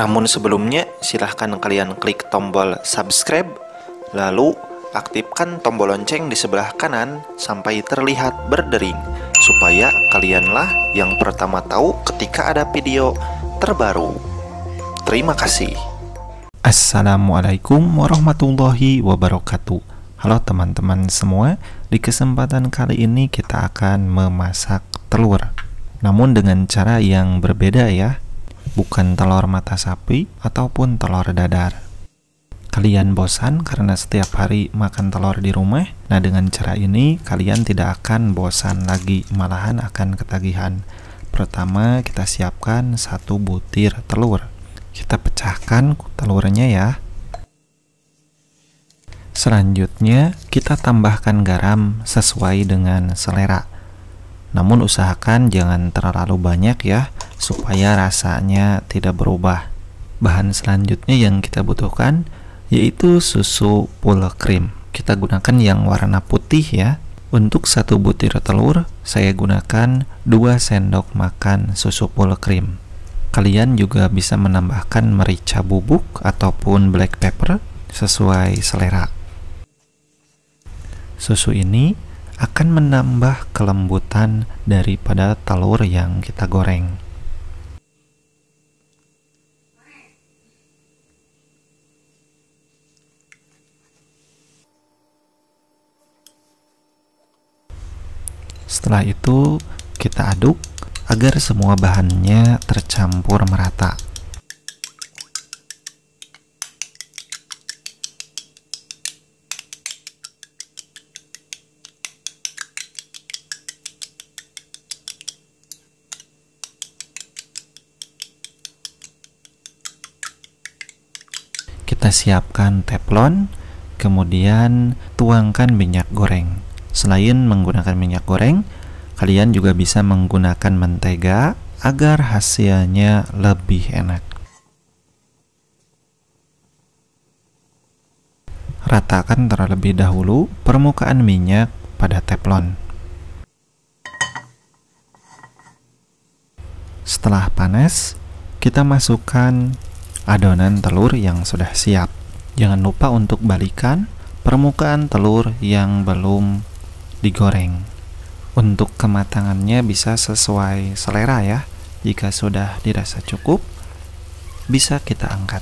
Namun sebelumnya, silahkan kalian klik tombol subscribe, lalu aktifkan tombol lonceng di sebelah kanan sampai terlihat berdering, supaya kalianlah yang pertama tahu ketika ada video terbaru. Terima kasih. Assalamualaikum warahmatullahi wabarakatuh. Halo teman-teman semua, di kesempatan kali ini kita akan memasak telur, namun dengan cara yang berbeda ya, bukan telur mata sapi ataupun telur dadar. Kalian bosan karena setiap hari makan telur di rumah, nah dengan cara ini kalian tidak akan bosan lagi, malahan akan ketagihan. Pertama kita siapkan satu butir telur, kita pecahkan telurnya ya. Selanjutnya kita tambahkan garam sesuai dengan selera, namun usahakan jangan terlalu banyak ya, supaya rasanya tidak berubah. Bahan selanjutnya yang kita butuhkan yaitu susu full cream, kita gunakan yang warna putih ya. Untuk satu butir telur saya gunakan 2 sendok makan susu full cream. Kalian juga bisa menambahkan merica bubuk ataupun black pepper sesuai selera. Susu ini akan menambah kelembutan daripada telur yang kita goreng. Setelah itu kita aduk agar semua bahannya tercampur merata. Kita siapkan teflon, kemudian tuangkan minyak goreng. Selain menggunakan minyak goreng, kalian juga bisa menggunakan mentega agar hasilnya lebih enak. Ratakan terlebih dahulu permukaan minyak pada teflon. Setelah panas, kita masukkan adonan telur yang sudah siap. Jangan lupa untuk balikan permukaan telur yang belum digoreng. Untuk kematangannya bisa sesuai selera ya. Jika sudah dirasa cukup, bisa kita angkat.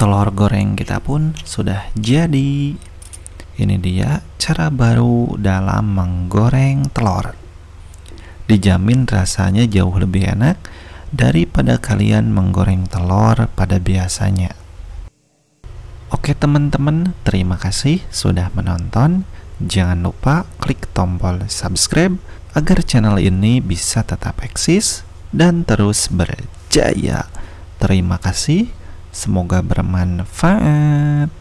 Telur goreng kita pun sudah jadi. Ini dia cara baru dalam menggoreng telur. Dijamin rasanya jauh lebih enak daripada kalian menggoreng telur pada biasanya. Oke teman-teman, terima kasih sudah menonton. Jangan lupa klik tombol subscribe agar channel ini bisa tetap eksis dan terus berjaya. Terima kasih. Semoga bermanfaat.